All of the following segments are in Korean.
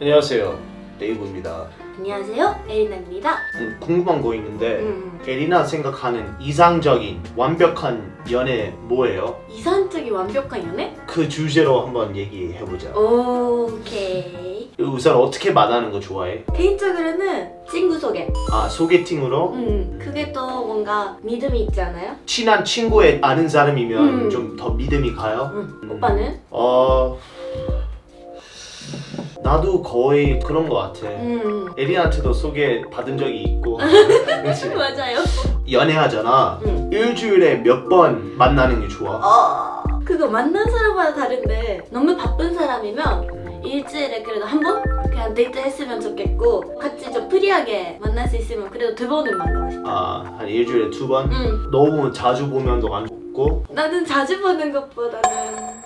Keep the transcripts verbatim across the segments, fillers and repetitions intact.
안녕하세요, 데이브입니다. 안녕하세요, 에리나입니다. 음, 궁금한 거 있는데 음. 에리나 생각하는 이상적인 완벽한 연애 뭐예요? 이상적인 완벽한 연애? 그 주제로 한번 얘기해보자. 오케이. 우선 어떻게 만나는 거 좋아해? 개인적으로는 친구 소개. 아, 소개팅으로? 음, 그게 또 뭔가 믿음이 있잖아요? 친한 친구에 아는 사람이면 음. 좀 더 믿음이 가요? 음. 음. 오빠는? 어... 나도 거의 그런 거 같아. 음. 에리나한테도 소개 받은 적이 있고. 맞아요. 연애하잖아. 음. 일주일에 몇 번 만나는 게 좋아? 어, 그거 만난 사람마다 다른데 너무 바쁜 사람이면 음. 일주일에 그래도 한 번? 그냥 데이트 했으면 좋겠고, 같이 좀 프리하게 만날 수 있으면 그래도 두 번은 만나고 싶어. 아, 한 일주일에 두 번? 음. 너무 자주 보면 너 안 좋고? 나는 자주 보는 것보다는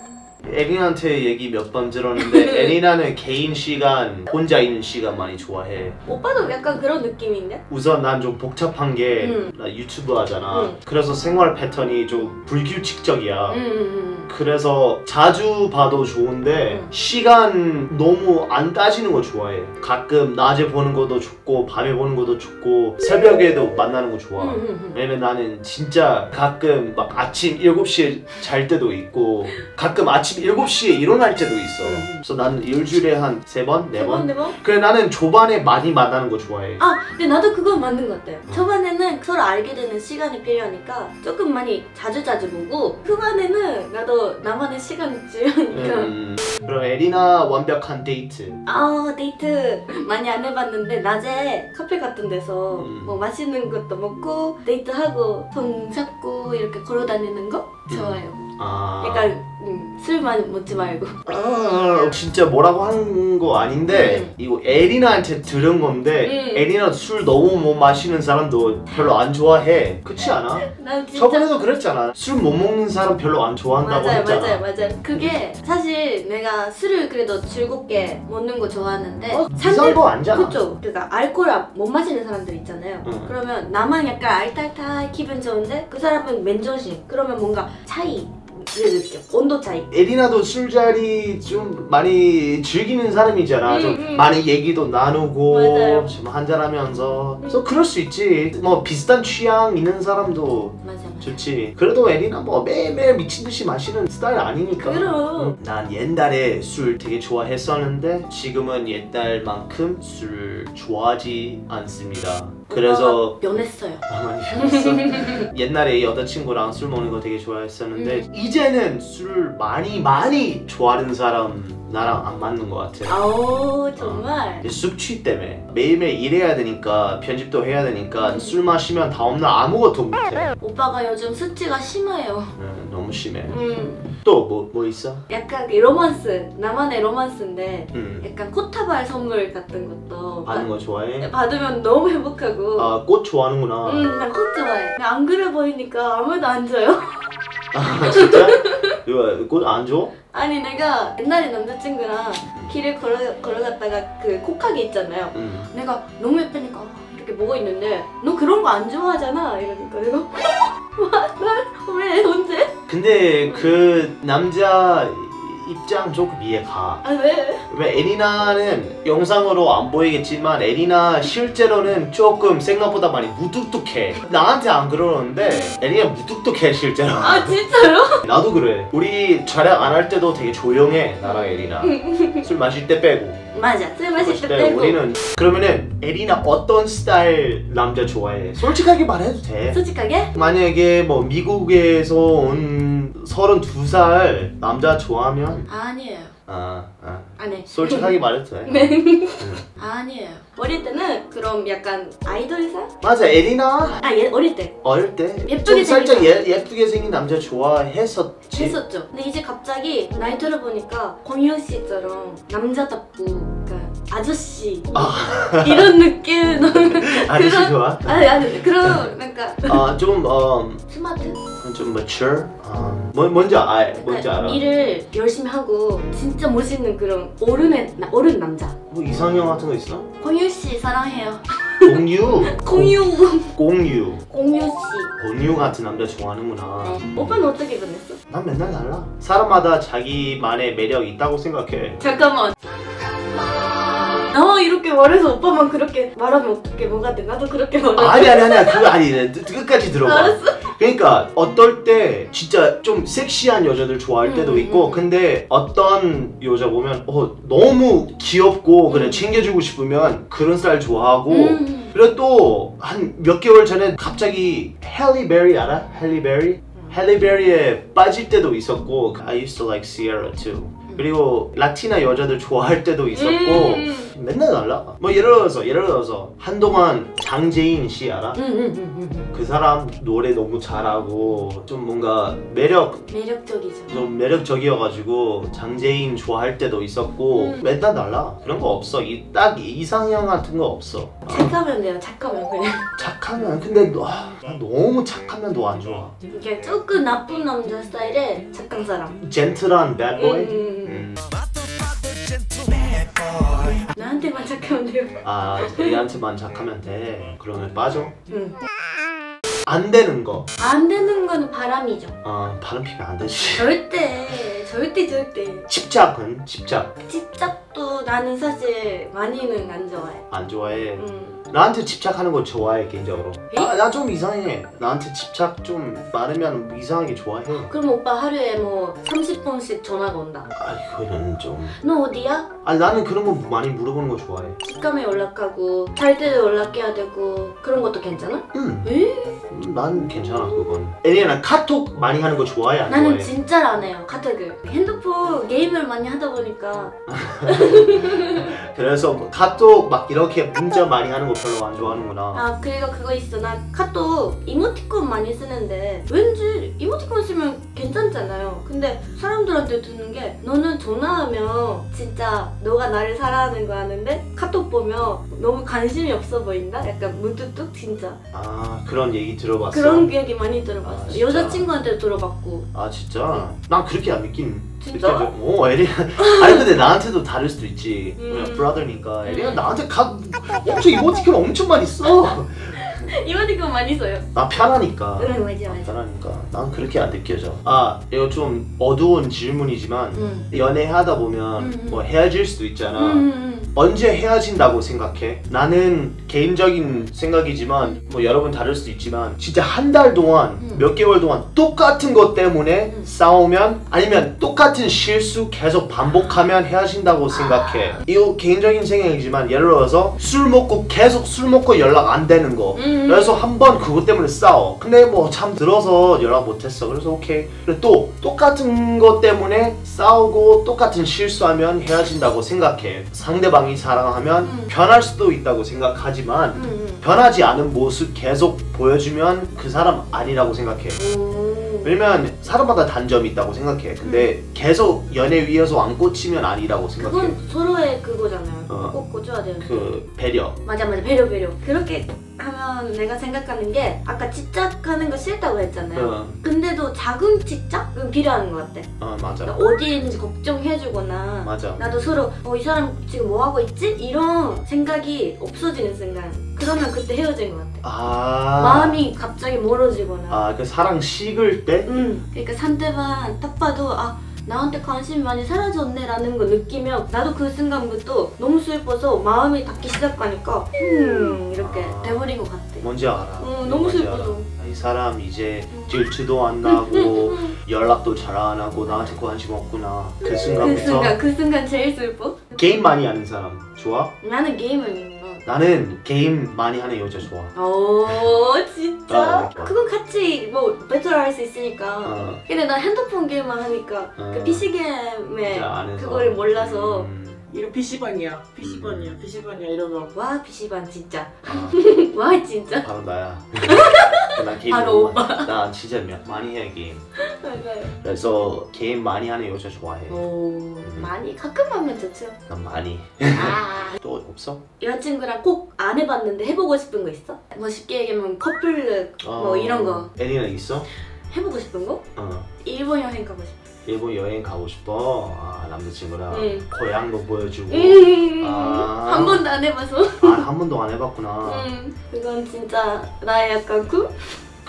에리나한테 얘기 몇 번 들었는데 에리나는 개인 시간, 혼자 있는 시간 많이 좋아해. 오빠도 약간 그런 느낌인데? 우선 난 좀 복잡한 게 음. 나 유튜브 하잖아. 음. 그래서 생활 패턴이 좀 불규칙적이야. 음, 음. 그래서 자주 봐도 좋은데 음. 시간 너무 안 따지는 거 좋아해. 가끔 낮에 보는 것도 좋고 밤에 보는 것도 좋고 새벽에도 만나는 거 좋아. 음, 음, 음. 왜냐면 나는 진짜 가끔 막 아침 일곱 시에 잘 때도 있고 가끔 아침 일곱 시에 일어날 때도 있어. 그래서 나는 일주일에 한 세 번? 네 번? 네 번? 그래, 나는 초반에 많이 만나는 거 좋아해. 아, 근데 나도 그건 맞는 것 같아요. 초반에는 서로 알게 되는 시간이 필요하니까 조금 많이 자주자주 보고, 후반에는 나도 나만의 시간이 필요하니까. 음, 그럼 에리나 완벽한 데이트? 아, 데이트 많이 안 해봤는데 낮에 카페 같은 데서 음. 뭐 맛있는 것도 먹고 데이트하고 손 잡고 이렇게 걸어다니는 거 좋아요. 음. 아... 약간 음, 술만 먹지 말고. 아, 진짜 뭐라고 한 거 아닌데 음. 이거 에리나한테 들은 건데 음. 에리나 술 너무 못 마시는 사람도 별로 안 좋아해. 그렇지 않아? 난 진짜... 저번에도 그랬잖아. 술 못 먹는 사람 별로 안 좋아한다고. 맞아요, 했잖아. 맞아요, 맞아요. 그게 사실 내가 술을 그래도 즐겁게 먹는 거 좋아하는데 어, 상대... 거 아니잖아. 그쵸? 그러니까 알코올 못 마시는 사람들 있잖아요. 음. 그러면 나만 약간 알딸딸 기분 좋은데 그 사람은 맨정신. 그러면 뭔가 차이 느껴. 온도 차이. 에리나도 술자리 좀 많이 즐기는 사람이잖아. 음, 좀 음. 많이 얘기도 나누고 좀 한잔하면서 음. 그래서 그럴 수 있지. 뭐 비슷한 취향 있는 사람도 맞아, 맞아. 좋지. 그래도 에리나 뭐 매일매일 미친듯이 마시는 스타일 아니니까. 그럼. 응. 난 옛날에 술 되게 좋아했었는데 지금은 옛날만큼 술 좋아하지 않습니다. 그래서 변했어요. 아, 많이 변했어. 옛날에 여자친구랑 술 먹는 거 되게 좋아했었는데 음. 이제는 술 많이 많이 좋아하는 사람 나랑 안 맞는 것 같아. 아오, 정말? 어. 숙취 때문에 매일매일 일해야 되니까 편집도 해야 되니까 음. 술 마시면 다음날 아무것도 못해. 오빠가 요즘 숙취가 심해요. 응, 너무 심해. 음. 또 뭐 뭐 있어? 약간 로만스, 나만의 로만스인데 음. 약간 코타발 선물 같은 것도 받는 거 좋아해? 받으면 너무 행복하고. 아, 꽃 좋아하는구나. 응, 난 꽃 좋아해. 안 그래 보이니까 아무도 안 줘요. 아, 진짜? 이거 꽃 안 줘? 아니, 내가 옛날에 남자친구랑 길을 걸어, 걸어갔다가 그 콧가게 있잖아요. 음. 내가 너무 예쁘니까 이렇게 보고 있는데 너 그런 거 안 좋아하잖아 이러니까 내가 왜? 언제? 근데 그 남자 입장 조금 이해가. 아, 왜? 왜 에리나는 영상으로 안 보이겠지만 에리나 실제로는 조금 생각보다 많이 무뚝뚝해. 나한테 안 그러는데 에리나 무뚝뚝해 실제로. 아, 진짜요? 나도 그래. 우리 촬영 안 할 때도 되게 조용해 나랑 에리나. 술 마실 때 빼고. 맞아, 술 마실 때 빼고. 우리는 그러면은 에리나 어떤 스타일 남자 좋아해? 솔직하게 말해도 돼. 솔직하게? 만약에 뭐 미국에서 온 서른두 살 남자 좋아하면? 아니에요. 아, 아. 아니. 솔직하게 말해도 돼. 네. 응. 아니에요. 어릴 때는 그럼 약간 아이돌상? 맞아, 에리나. 아, 예, 어릴 때. 어릴 때? 예쁘게 생긴. 살짝 예, 예쁘게 생긴 남자 좋아했었지. 했었죠. 근데 이제 갑자기 나이 들어보니까 공유 씨처럼 남자답고, 그러니까 아저씨 아. 이런 느낌. 아저씨 그런, 좋아? 아니, 아니 그런 그러니까. 아, 좀 어. 스마트. 좀 mature. 아, 뭐, 뭔지 알, 뭔지 알아. 일을 열심히 하고 진짜 멋있는 그런 어른의 어른 남자. 뭐 이상형 같은 거 있어? 공유 씨 사랑해요. 공유? 공유. 공유. 공유 씨. 공유 같은 남자 좋아하는구나. 네. 음. 오빠는 어떻게 변했어? 난 맨날 달라. 사람마다 자기만의 매력이 있다고 생각해. 잠깐만. 잠깐만. 어 이렇게 말해서 오빠만 그렇게 말하면 어떻게 뭐가 돼? 나도 그렇게 말해. 아니 아니 아니야. 그거 아니. 끝까지 들어봐. 알았어. 그러니까 어떨 때 진짜 좀 섹시한 여자들 좋아할 때도 음, 있고 음. 근데 어떤 여자 보면 어 너무 귀엽고 음. 그냥 챙겨주고 싶으면 그런 스타일 좋아하고 음. 그리고 또 한 몇 개월 전에 갑자기 헬리 베리 알아? 헬리 베리? 헬리 베리에 빠질 때도 있었고 I used to like Sierra too. 그리고 라티나 여자들 좋아할 때도 있었고 음. 맨날 달라. 뭐 예를 들어서 예를 들어서 한동안 장재인 씨 알아? 음, 음, 음, 음. 그 사람 노래 너무 잘하고 좀 뭔가 매력 매력적이죠. 좀 매력적이어가지고 장재인 좋아할 때도 있었고 음. 맨날 달라. 그런 거 없어. 이, 딱 이상형 같은 거 없어. 착하면 돼요. 착하면 그냥. 착하면 근데 너, 너무 착하면 너 안 좋아. 이게 조금 나쁜 남자 스타일의 착한 사람. 젠틀한 배드보이. 음. 음. 나한테만 착하면 돼요. 아, 우리한테만 착하면 돼. 그러면 빠져? 응. 안 되는 거. 안 되는 건 바람이죠. 아, 바람 피면 안 되지. 절대, 절대, 절대. 집착은? 집착. 집착도 나는 사실 많이는 안 좋아해. 안 좋아해? 응. 나한테 집착하는 거 좋아해 개인적으로. 아, 나 좀 이상해. 나한테 집착 좀 많으면 이상하게 좋아해. 그럼 오빠 하루에 뭐 삼십 번씩 전화가 온다. 아 그거는 좀. 너 어디야? 아 나는 그런 거 많이 물어보는 거 좋아해. 직감에 연락하고 잘 때도 연락해야 되고 그런 것도 괜찮아? 응. 에? 난 괜찮아 그건. 에리나 카톡 많이 하는 거 좋아해 안 좋아해? 나는 진짜 안 해요 카톡을. 핸드폰 게임을 많이 하다 보니까. 그래서 뭐 카톡 막 이렇게 문자 많이 하는 거 별로 안 좋아하는구나. 아 그리고 그거 있어. 나 카톡 이모티콘 많이 쓰는데 왠지 이모티콘 쓰면 괜찮잖아요. 근데 사람들한테 듣는 게 너는 전화하면 진짜 너가 나를 사랑하는 거 아는데 카톡 보면 너무 관심이 없어 보인다? 약간 무뚝뚝 진짜. 아 그런 얘기 들어봤어? 그런 얘기 많이 들어봤어. 아, 여자친구한테 들어봤고. 아 진짜? 응. 난 그렇게 안 믿긴. 진짜? 오 에리나 아니 근데 나한테도 다를 수도 있지. 음. 브라더니까 에리나 나한테 가, 엄청 이모티콘 엄청 많이 써. 이모티콘 많이 써요. 나 편하니까. 응 맞아 맞아. 편하니까 난 그렇게 안 느껴져. 아 이거 좀 어두운 질문이지만 음. 연애하다 보면 음. 뭐 헤어질 수도 있잖아. 음. 언제 헤어진다고 생각해? 나는 개인적인 생각이지만 뭐 여러분 다를 수도 있지만 진짜 한 달 동안 음. 몇 개월 동안 똑같은 것 때문에 음. 싸우면 아니면 똑같은 실수 계속 반복하면 헤어진다고 생각해. 이거 개인적인 생각이지만 예를 들어서 술 먹고 계속 술 먹고 연락 안 되는 거 음. 그래서 한 번 그것 때문에 싸워. 근데 뭐 참 들어서 연락 못했어. 그래서 오케이. 그리고 또 똑같은 것 때문에 싸우고 똑같은 실수하면 헤어진다고 생각해. 상대방 사랑하면 음. 변할 수도 있다고 생각하지만 음. 변하지 않은 모습 계속 보여주면 그 사람 아니라고 생각해. 오. 왜냐면 사람마다 단점이 있다고 생각해. 근데 음. 계속 연애 위에서 안 꽂히면 아니라고 생각해. 그건 서로의 그거잖아요. 어. 꼭 꽂혀야 되는 그 배려. 맞아 맞아 배려 배려. 그렇게 하면 내가 생각하는 게 아까 집착하는 거 싫다고 했잖아요. 어. 근데도 작은 집착은 필요한 것 같아. 어 맞아. 그러니까 어디에 있는지 걱정해주거나. 맞아. 나도 서로 어 이 사람 지금 뭐 하고 있지? 이런 생각이 없어지는 순간. 그러면 그때 헤어진 것 같아. 아 마음이 갑자기 멀어지거나. 아 그 사랑 식을 때? 응. 그러니까 상대방 딱 봐도 아. 나한테 관심이 많이 사라졌네 라는 거 느끼면 나도 그 순간부터 너무 슬퍼서 마음이 닿기 시작하니까 음 이렇게 아, 돼버린 것 같아. 뭔지 알아. 어, 너무 슬퍼서 이 사람 이제 질투도 안 나고 연락도 잘 안 하고 나한테 관심 없구나. 그 순간부터 그 순간, 그 순간 제일 슬퍼. 게임 많이 하는 사람 좋아? 나는 게임을 나는 게임 많이 하는 여자 좋아. 오 진짜? 어, 그건 같이 뭐 배틀을 할 수 있으니까. 어. 근데 나 핸드폰 게임만 하니까 어. 그 피씨 게임에 그거를 몰라서 음. 이런 피씨방이야 피씨방이야 피씨방이야 이러면 와 피씨방 진짜 아. 와 진짜 바로 나야. 나 게임 바로 오빠 많이, 나 진짜 많이 해 게임. 맞아요. 그래서 게임 많이 하는 여자 좋아해. 오 음. 많이? 가끔 하면 좋죠. 난 많이. 아. 또 없어? 여자친구랑 꼭 안 해봤는데 해보고 싶은 거 있어? 뭐 쉽게 얘기하면 커플룩 어. 뭐 이런 거 애니나 있어? 해보고 싶은 거? 어 일본 여행 가고 싶어. 일본 여행 가고 싶어? 아 남자친구랑 응. 고향도 보여주고 음, 아, 한 번도 안 해봐서. 아 한 번도 안 해봤구나. 음, 그건 진짜 나의 약간 꿈?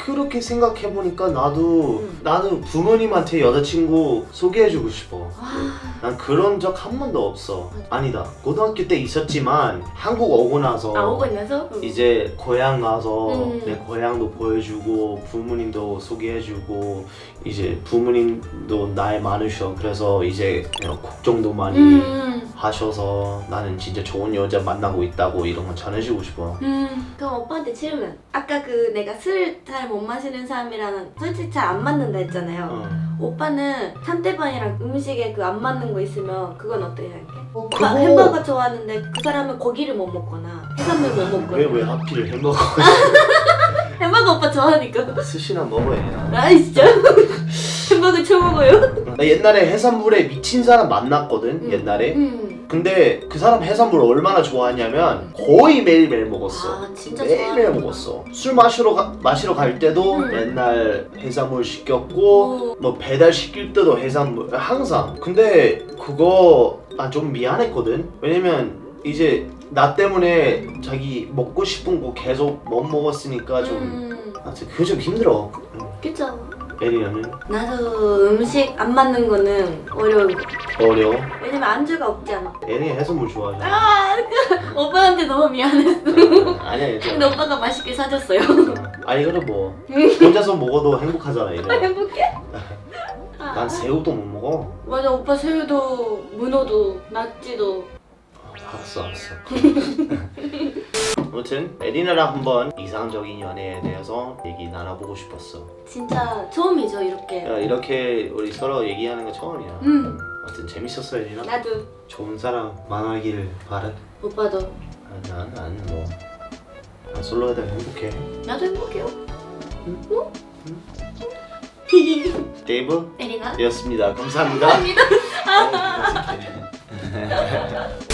그렇게 생각해보니까 나도 음. 나는 부모님한테 여자친구 소개해주고 싶어. 아. 난 그런 적 한 번도 없어. 맞아. 아니다, 고등학교 때 있었지만 한국 오고 나서 아, 오고 나서? 응. 이제 고향 가서 음. 내 고향도 보여주고 부모님도 소개해주고 이제 부모님도 나이 많으셔. 그래서 이제 걱정도 많이 음. 하셔서 나는 진짜 좋은 여자 만나고 있다고 이런 거 전해주고 싶어. 음. 그럼 오빠한테 질문. 아까 그 내가 술 잘 못 마시는 사람이랑 솔직히 잘 안 맞는다 했잖아요. 어. 오빠는 상대방이랑 음식에 그 안 맞는 거 있으면 그건 어떻게 할게? 어, 그거... 오빠 햄버거 좋아하는데 그 사람은 고기를 못 먹거나 해산물 못 먹거나. 왜 왜 하필 햄버거? 햄버거 오빠 좋아하니까. 스시나 먹어야. 아 진짜? 햄버거 쳐먹어요? 나 옛날에 해산물에 미친 사람 만났거든. 음. 옛날에. 음. 근데 그 사람 해산물 얼마나 좋아하냐면 거의 매일매일 먹었어. 아, 진짜 매일매일 먹었어. 술 마시러, 가, 마시러 갈 때도 음. 맨날 해산물 시켰고 오. 뭐 배달 시킬 때도 해산물 항상. 근데 그거 난 좀 미안했거든. 왜냐면 이제 나 때문에 자기 먹고 싶은 거 계속 못 먹었으니까 좀 음. 아, 그게 좀 힘들어. 그쵸. 에리나는? 나도 음식 안 맞는 거는 어려워. 어려워? 왜냐면 안주가 없잖아. 에리나 해산물 좋아하잖아. 아, 그러니까 오빠한테 너무 미안했어. 아니야, 괜찮아. 근데 오빠가 맛있게 사줬어요. 아니 그래 뭐 혼자서 먹어도 행복하잖아. 이거 행복해? 난 새우도 못 먹어. 맞아, 오빠 새우도 문어도 낙지도. 알았어 알았어. 아무튼 에리나랑 한번 이상적인 연애에 대해서 얘기 나눠보고 싶었어. 진짜 처음이죠 이렇게. 야, 이렇게 우리 서로 얘기하는 거 처음이야. 음. 아무튼 재밌었어 에리나. 나도. 좋은 사람 만나길 바래. 오빠도. 아, 난, 난 뭐. 난 솔로 해도 행복해. 나도 행복해요. 응? 응? 응? 데이브 에리나였습니다. 감사합니다. 감사합니다.